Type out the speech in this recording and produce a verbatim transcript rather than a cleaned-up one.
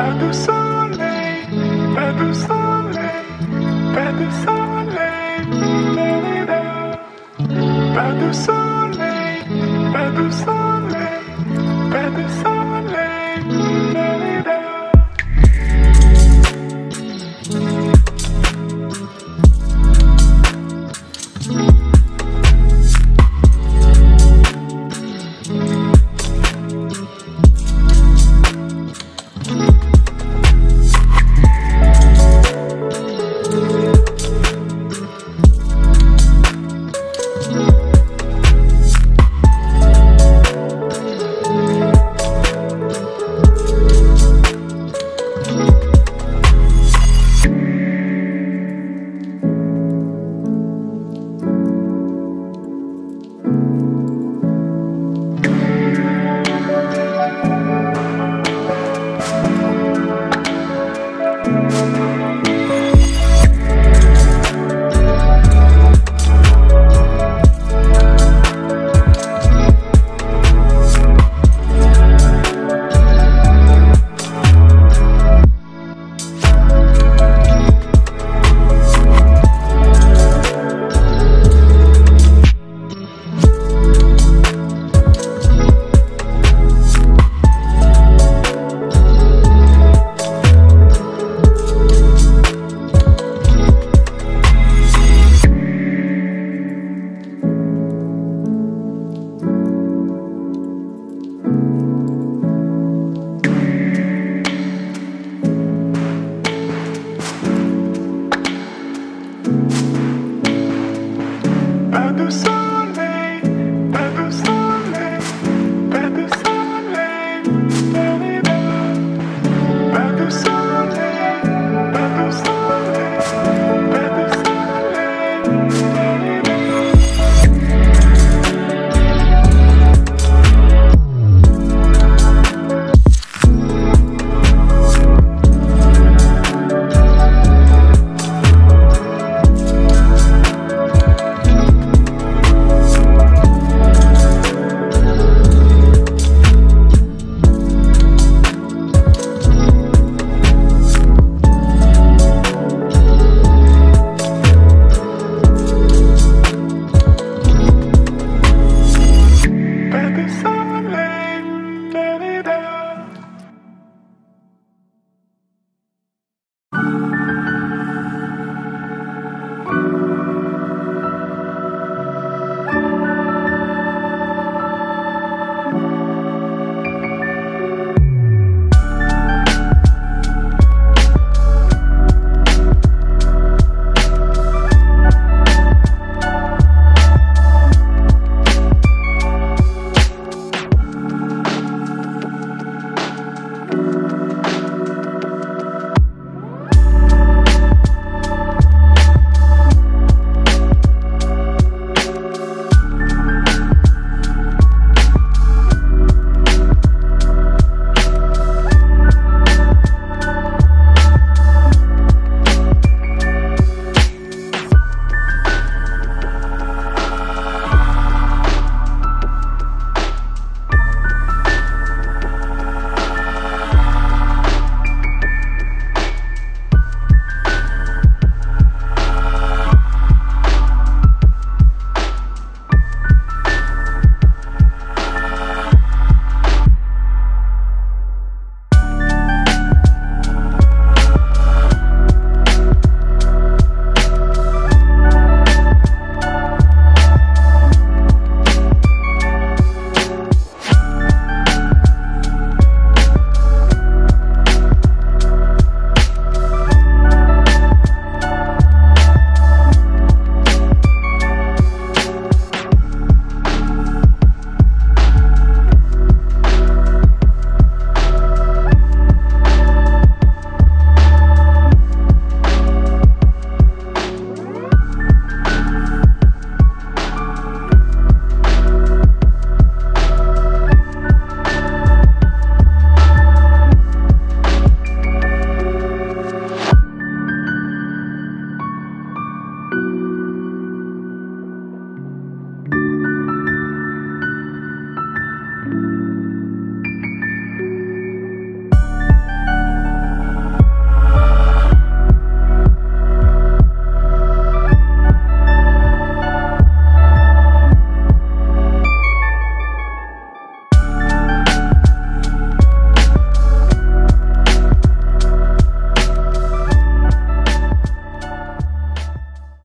Pas de soleil, pas de soleil, pas de soleil, pas de soleil, pas de soleil, pas de soleil.